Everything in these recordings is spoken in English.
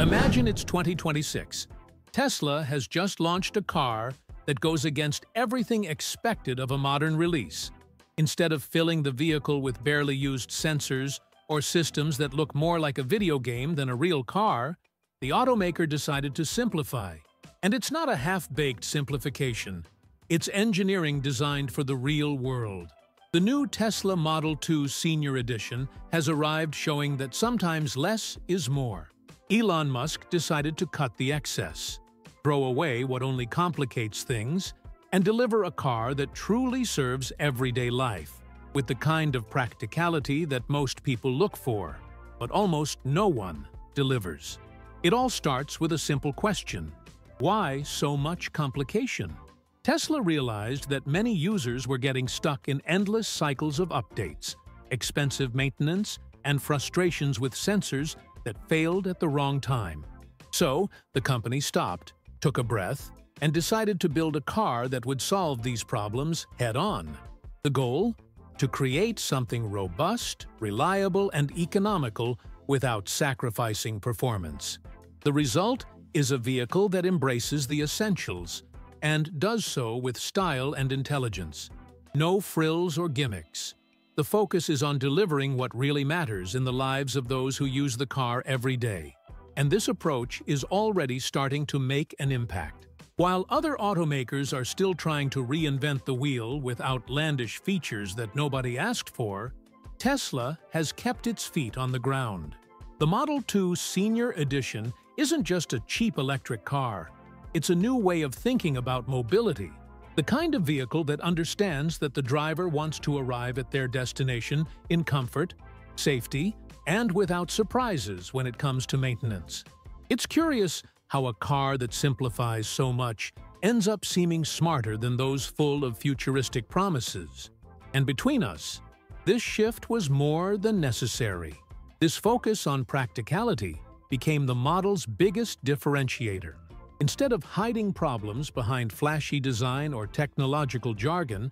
Imagine it's 2026. Tesla has just launched a car that goes against everything expected of a modern release. Instead of filling the vehicle with barely used sensors or systems that look more like a video game than a real car, the automaker decided to simplify. And it's not a half-baked simplification. It's engineering designed for the real world. The new Tesla Model 2 Senior Edition has arrived, showing that sometimes less is more. Elon Musk decided to cut the excess, throw away what only complicates things, and deliver a car that truly serves everyday life, with the kind of practicality that most people look for, but almost no one delivers. It all starts with a simple question: why so much complication? Tesla realized that many users were getting stuck in endless cycles of updates, expensive maintenance, and frustrations with sensors that failed at the wrong time. So, the company stopped, took a breath, and decided to build a car that would solve these problems head-on. The goal? To create something robust, reliable, and economical without sacrificing performance. The result is a vehicle that embraces the essentials and does so with style and intelligence. No frills or gimmicks. The focus is on delivering what really matters in the lives of those who use the car every day. And this approach is already starting to make an impact. While other automakers are still trying to reinvent the wheel with outlandish features that nobody asked for, Tesla has kept its feet on the ground. The Model 2 Senior Edition isn't just a cheap electric car. It's a new way of thinking about mobility. The kind of vehicle that understands that the driver wants to arrive at their destination in comfort, safety, and without surprises when it comes to maintenance. It's curious how a car that simplifies so much ends up seeming smarter than those full of futuristic promises. And between us, this shift was more than necessary. This focus on practicality became the model's biggest differentiator. Instead of hiding problems behind flashy design or technological jargon,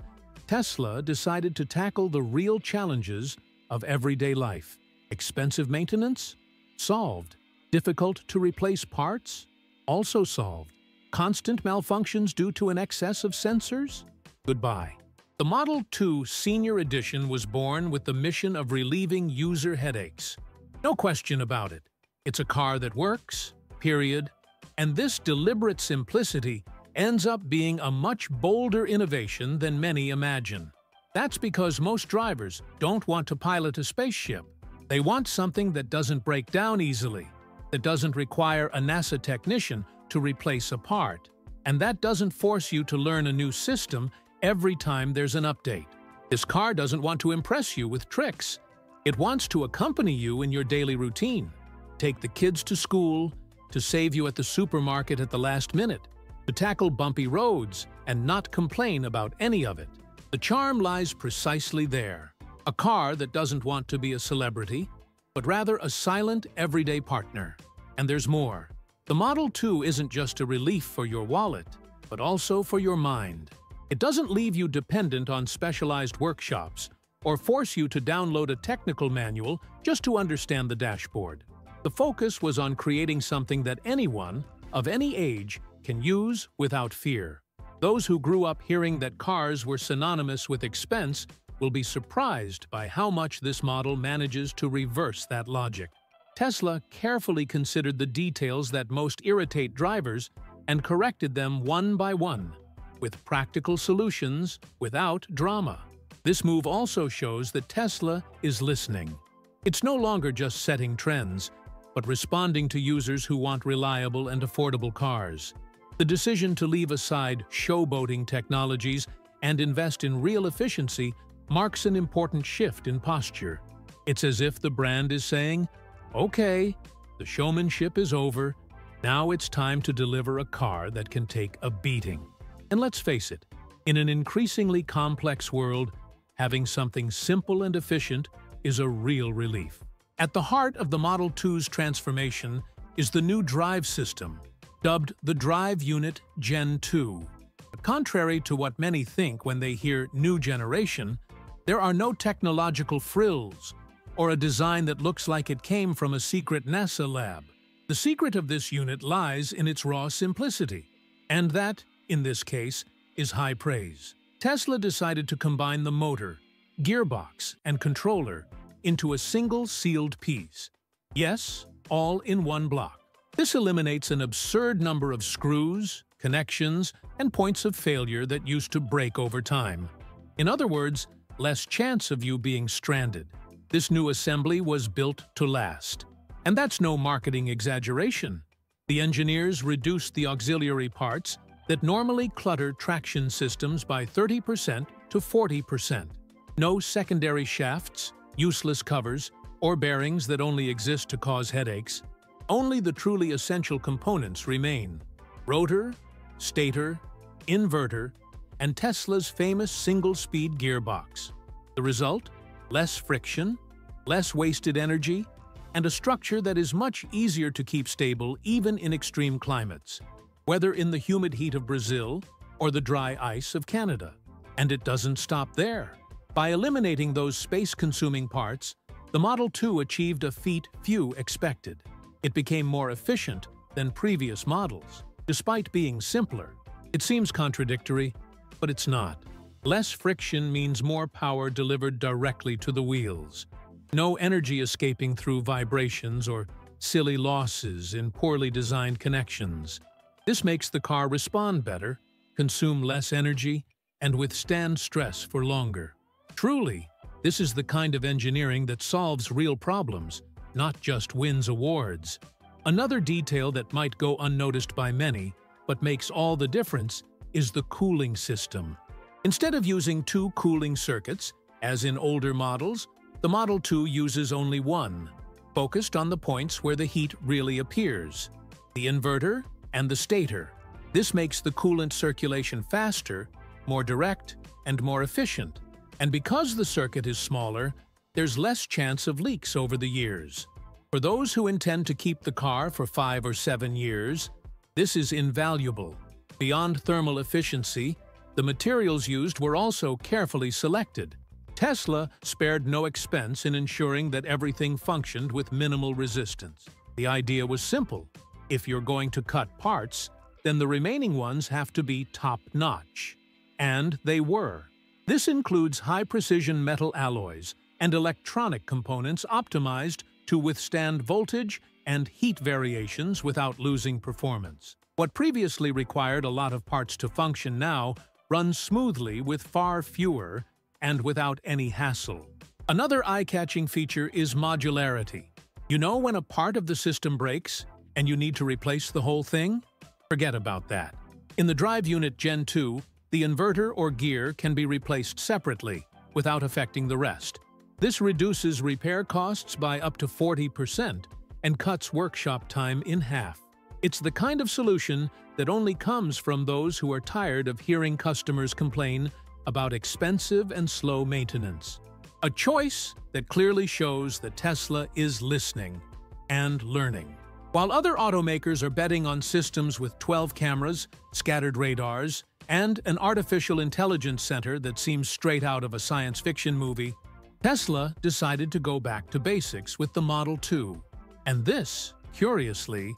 Tesla decided to tackle the real challenges of everyday life. Expensive maintenance? Solved. Difficult to replace parts? Also solved. Constant malfunctions due to an excess of sensors? Goodbye. The Model 2 Senior Edition was born with the mission of relieving user headaches. No question about it. It's a car that works, period. And this deliberate simplicity ends up being a much bolder innovation than many imagine. That's because most drivers don't want to pilot a spaceship. They want something that doesn't break down easily, that doesn't require a NASA technician to replace a part, and that doesn't force you to learn a new system every time there's an update. This car doesn't want to impress you with tricks. It wants to accompany you in your daily routine, take the kids to school, to save you at the supermarket at the last minute, to tackle bumpy roads and not complain about any of it. The charm lies precisely there. A car that doesn't want to be a celebrity, but rather a silent, everyday partner. And there's more. The Model 2 isn't just a relief for your wallet, but also for your mind. It doesn't leave you dependent on specialized workshops or force you to download a technical manual just to understand the dashboard. The focus was on creating something that anyone, of any age, can use without fear. Those who grew up hearing that cars were synonymous with expense will be surprised by how much this model manages to reverse that logic. Tesla carefully considered the details that most irritate drivers and corrected them one by one, with practical solutions without drama. This move also shows that Tesla is listening. It's no longer just setting trends, but responding to users who want reliable and affordable cars. The decision to leave aside showboating technologies and invest in real efficiency marks an important shift in posture. It's as if the brand is saying, "Okay, the showmanship is over. Now it's time to deliver a car that can take a beating." And let's face it, in an increasingly complex world, having something simple and efficient is a real relief. At the heart of the Model 2's transformation is the new drive system, dubbed the Drive Unit Gen 2. But contrary to what many think when they hear new generation, there are no technological frills or a design that looks like it came from a secret NASA lab. The secret of this unit lies in its raw simplicity, and that, in this case, is high praise. Tesla decided to combine the motor, gearbox, and controller into a single sealed piece. Yes, all in one block. This eliminates an absurd number of screws, connections, and points of failure that used to break over time. In other words, less chance of you being stranded. This new assembly was built to last. And that's no marketing exaggeration. The engineers reduced the auxiliary parts that normally clutter traction systems by 30% to 40%. No secondary shafts, useless covers, or bearings that only exist to cause headaches. Only the truly essential components remain: rotor, stator, inverter, and Tesla's famous single-speed gearbox. The result? Less friction, less wasted energy, and a structure that is much easier to keep stable even in extreme climates, whether in the humid heat of Brazil or the dry ice of Canada. And it doesn't stop there. By eliminating those space-consuming parts, the Model 2 achieved a feat few expected. It became more efficient than previous models, despite being simpler. It seems contradictory, but it's not. Less friction means more power delivered directly to the wheels. No energy escaping through vibrations or silly losses in poorly designed connections. This makes the car respond better, consume less energy, and withstand stress for longer. Truly, this is the kind of engineering that solves real problems, not just wins awards. Another detail that might go unnoticed by many, but makes all the difference, is the cooling system. Instead of using two cooling circuits, as in older models, the Model 2 uses only one, focused on the points where the heat really appears, the inverter and the stator. This makes the coolant circulation faster, more direct, and more efficient. And because the circuit is smaller, there's less chance of leaks over the years. For those who intend to keep the car for 5 or 7 years, this is invaluable. Beyond thermal efficiency, the materials used were also carefully selected. Tesla spared no expense in ensuring that everything functioned with minimal resistance. The idea was simple. If you're going to cut parts, then the remaining ones have to be top-notch. And they were. This includes high-precision metal alloys and electronic components optimized to withstand voltage and heat variations without losing performance. What previously required a lot of parts to function now runs smoothly with far fewer and without any hassle. Another eye-catching feature is modularity. You know when a part of the system breaks and you need to replace the whole thing? Forget about that. In the Drive Unit Gen 2, the inverter or gear can be replaced separately without affecting the rest. This reduces repair costs by up to 40% and cuts workshop time in half. It's the kind of solution that only comes from those who are tired of hearing customers complain about expensive and slow maintenance. A choice that clearly shows that Tesla is listening and learning. While other automakers are betting on systems with 12 cameras, scattered radars, and an artificial intelligence center that seems straight out of a science fiction movie, Tesla decided to go back to basics with the Model 2. And this, curiously,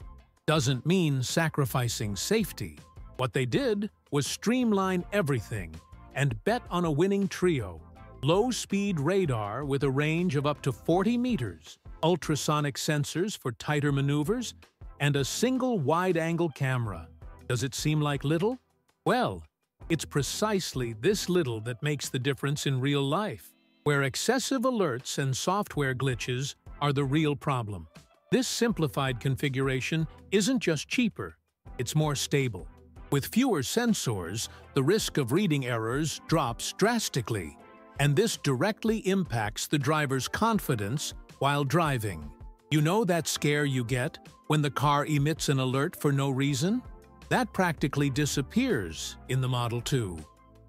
doesn't mean sacrificing safety. What they did was streamline everything and bet on a winning trio: low-speed radar with a range of up to 40 meters, ultrasonic sensors for tighter maneuvers, and a single wide-angle camera. Does it seem like little? Well, it's precisely this little that makes the difference in real life, where excessive alerts and software glitches are the real problem. This simplified configuration isn't just cheaper, it's more stable. With fewer sensors, the risk of reading errors drops drastically, and this directly impacts the driver's confidence while driving. You know that scare you get when the car emits an alert for no reason? That practically disappears in the Model 2.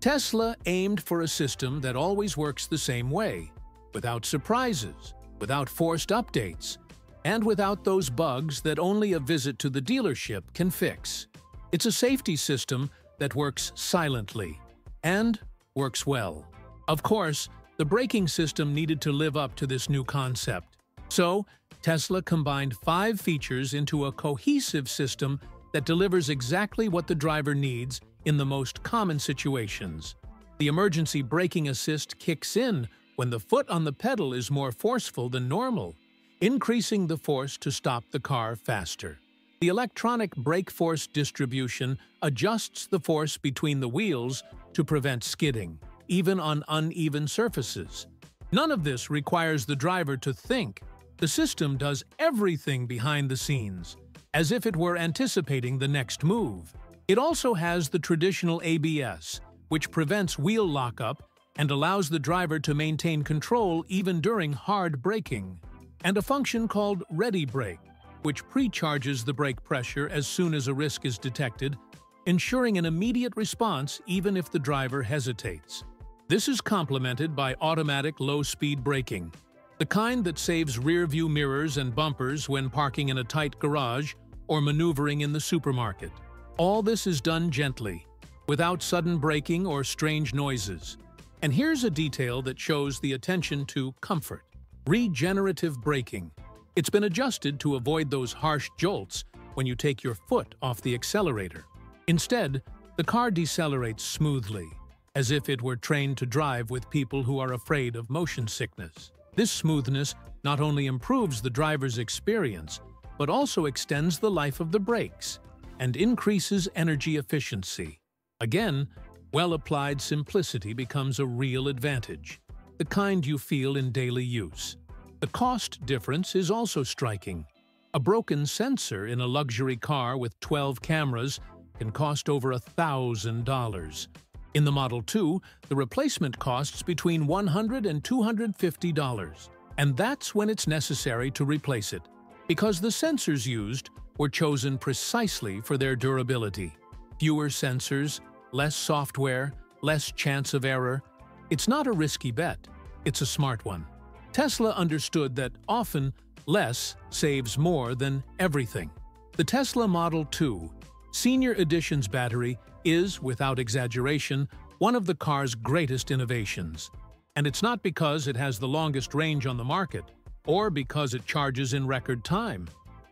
Tesla aimed for a system that always works the same way, without surprises, without forced updates, and without those bugs that only a visit to the dealership can fix. It's a safety system that works silently and works well. Of course, the braking system needed to live up to this new concept. So, Tesla combined 5 features into a cohesive system that delivers exactly what the driver needs in the most common situations. The emergency braking assist kicks in when the foot on the pedal is more forceful than normal, increasing the force to stop the car faster. The electronic brake force distribution adjusts the force between the wheels to prevent skidding, even on uneven surfaces. None of this requires the driver to think. The system does everything behind the scenes, as if it were anticipating the next move. It also has the traditional ABS, which prevents wheel lockup and allows the driver to maintain control even during hard braking, and a function called Ready Brake, which pre-charges the brake pressure as soon as a risk is detected, ensuring an immediate response even if the driver hesitates. This is complemented by automatic low-speed braking, the kind that saves rear-view mirrors and bumpers when parking in a tight garage or maneuvering in the supermarket. All this is done gently, without sudden braking or strange noises. And here's a detail that shows the attention to comfort: regenerative braking. It's been adjusted to avoid those harsh jolts when you take your foot off the accelerator. Instead, the car decelerates smoothly, as if it were trained to drive with people who are afraid of motion sickness. This smoothness not only improves the driver's experience, but also extends the life of the brakes and increases energy efficiency. Again, well-applied simplicity becomes a real advantage, the kind you feel in daily use. The cost difference is also striking. A broken sensor in a luxury car with 12 cameras can cost over $1,000. In the Model 2, the replacement costs between $100 and $250, and that's when it's necessary to replace it, because the sensors used were chosen precisely for their durability. Fewer sensors, less software, less chance of error. It's not a risky bet, it's a smart one. Tesla understood that often less saves more than everything. The Tesla Model 2 Senior Edition's battery is, without exaggeration, one of the car's greatest innovations. And it's not because it has the longest range on the market, or because it charges in record time.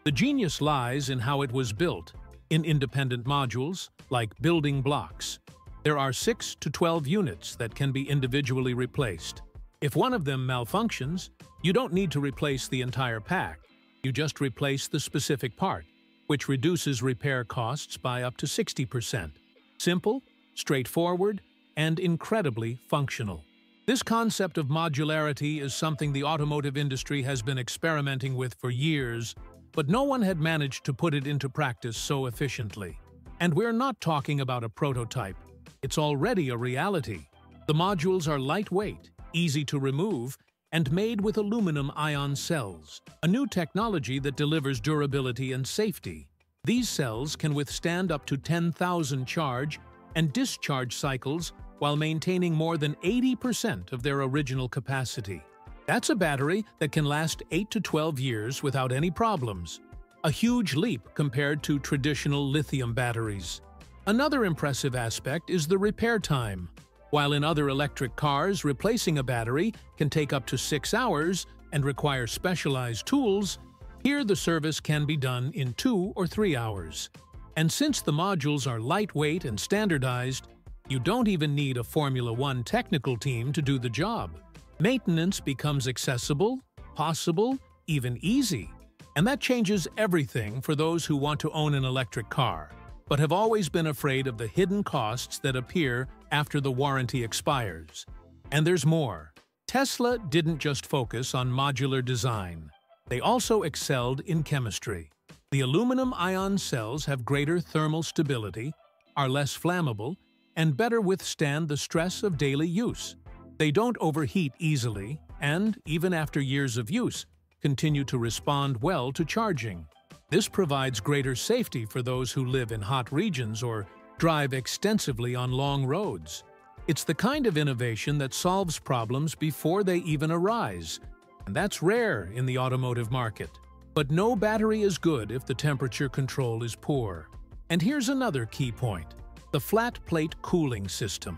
The genius lies in how it was built, in independent modules, like building blocks. There are 6 to 12 units that can be individually replaced. If one of them malfunctions, you don't need to replace the entire pack. You just replace the specific part, which reduces repair costs by up to 60%. Simple, straightforward, and incredibly functional. This concept of modularity is something the automotive industry has been experimenting with for years, but no one had managed to put it into practice so efficiently. And we're not talking about a prototype. It's already a reality. The modules are lightweight, easy to remove, and made with aluminum-ion cells, a new technology that delivers durability and safety. These cells can withstand up to 10,000 charge and discharge cycles while maintaining more than 80% of their original capacity. That's a battery that can last 8 to 12 years without any problems, a huge leap compared to traditional lithium batteries. Another impressive aspect is the repair time. While in other electric cars, replacing a battery can take up to 6 hours and require specialized tools, here the service can be done in 2 or 3 hours. And since the modules are lightweight and standardized, you don't even need a Formula One technical team to do the job. Maintenance becomes accessible, possible, even easy. And that changes everything for those who want to own an electric car, but have always been afraid of the hidden costs that appear after the warranty expires. And there's more. Tesla didn't just focus on modular design. They also excelled in chemistry. The aluminum-ion cells have greater thermal stability, are less flammable, and better withstand the stress of daily use. They don't overheat easily and, even after years of use, continue to respond well to charging. This provides greater safety for those who live in hot regions or drive extensively on long roads. It's the kind of innovation that solves problems before they even arise, and that's rare in the automotive market. But no battery is good if the temperature control is poor. And here's another key point: the flat plate cooling system.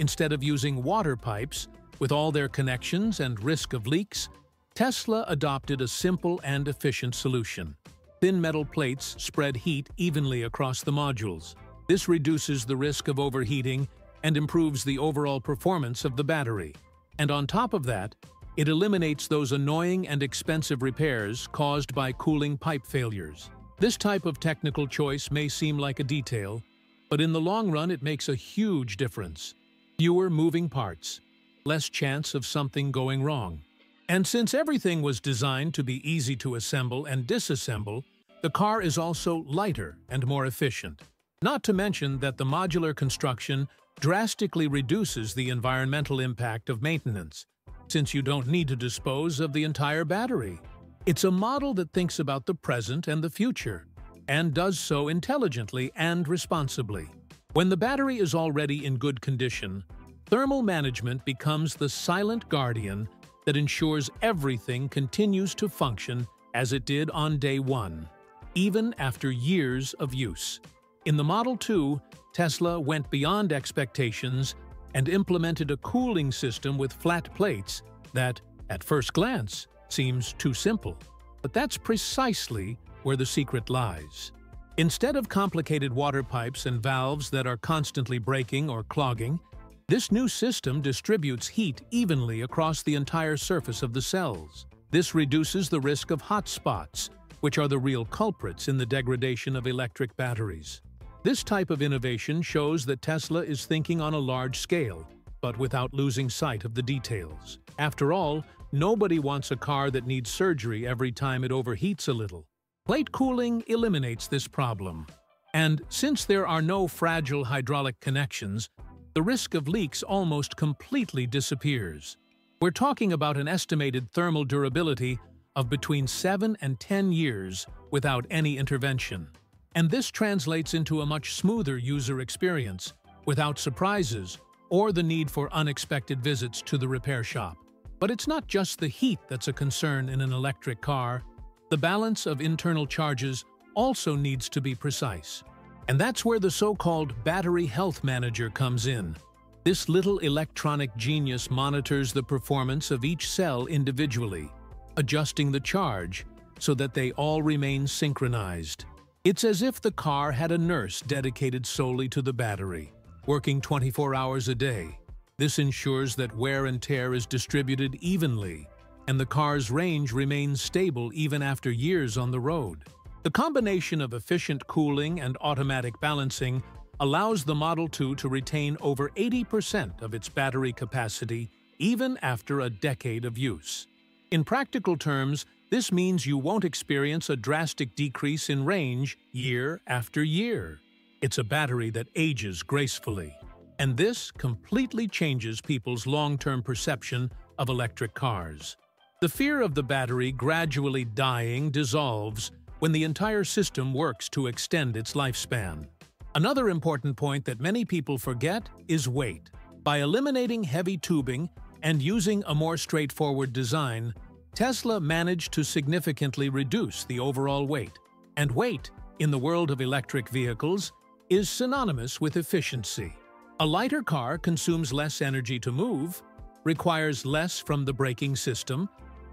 Instead of using water pipes, with all their connections and risk of leaks, Tesla adopted a simple and efficient solution. Thin metal plates spread heat evenly across the modules. This reduces the risk of overheating and improves the overall performance of the battery. And on top of that, it eliminates those annoying and expensive repairs caused by cooling pipe failures. This type of technical choice may seem like a detail, but in the long run it makes a huge difference. Fewer moving parts, less chance of something going wrong. And since everything was designed to be easy to assemble and disassemble, the car is also lighter and more efficient. Not to mention that the modular construction drastically reduces the environmental impact of maintenance, since you don't need to dispose of the entire battery. It's a model that thinks about the present and the future, and does so intelligently and responsibly. When the battery is already in good condition, thermal management becomes the silent guardian that ensures everything continues to function as it did on day one, even after years of use. In the Model 2, Tesla went beyond expectations and implemented a cooling system with flat plates that, at first glance, seems too simple. But that's precisely where the secret lies. Instead of complicated water pipes and valves that are constantly breaking or clogging, this new system distributes heat evenly across the entire surface of the cells. This reduces the risk of hot spots, which are the real culprits in the degradation of electric batteries. This type of innovation shows that Tesla is thinking on a large scale, but without losing sight of the details. After all, nobody wants a car that needs surgery every time it overheats a little. Plate cooling eliminates this problem. And since there are no fragile hydraulic connections, the risk of leaks almost completely disappears. We're talking about an estimated thermal durability of between 7 and 10 years without any intervention. And this translates into a much smoother user experience, without surprises or the need for unexpected visits to the repair shop. But it's not just the heat that's a concern in an electric car. The balance of internal charges also needs to be precise. And that's where the so-called battery health manager comes in. This little electronic genius monitors the performance of each cell individually, adjusting the charge so that they all remain synchronized. It's as if the car had a nurse dedicated solely to the battery, working 24 hours a day. This ensures that wear and tear is distributed evenly, and the car's range remains stable even after years on the road. The combination of efficient cooling and automatic balancing allows the Model 2 to retain over 80% of its battery capacity even after a decade of use. In practical terms, this means you won't experience a drastic decrease in range year after year. It's a battery that ages gracefully. And this completely changes people's long-term perception of electric cars. The fear of the battery gradually dying dissolves when the entire system works to extend its lifespan. Another important point that many people forget is weight. By eliminating heavy tubing and using a more straightforward design, Tesla managed to significantly reduce the overall weight. And weight, in the world of electric vehicles, is synonymous with efficiency. A lighter car consumes less energy to move, requires less from the braking system,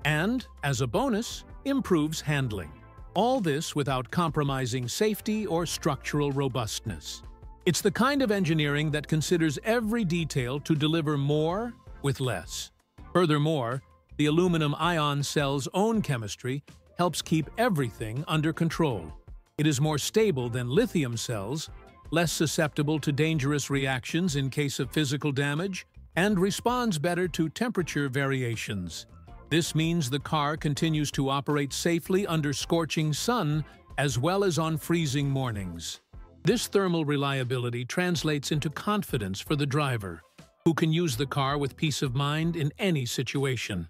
and, as a bonus, improves handling. All this without compromising safety or structural robustness. It's the kind of engineering that considers every detail to deliver more with less. Furthermore, the aluminum ion cell's own chemistry helps keep everything under control. It is more stable than lithium cells, less susceptible to dangerous reactions in case of physical damage, and responds better to temperature variations. This means the car continues to operate safely under scorching sun as well as on freezing mornings. This thermal reliability translates into confidence for the driver, who can use the car with peace of mind in any situation.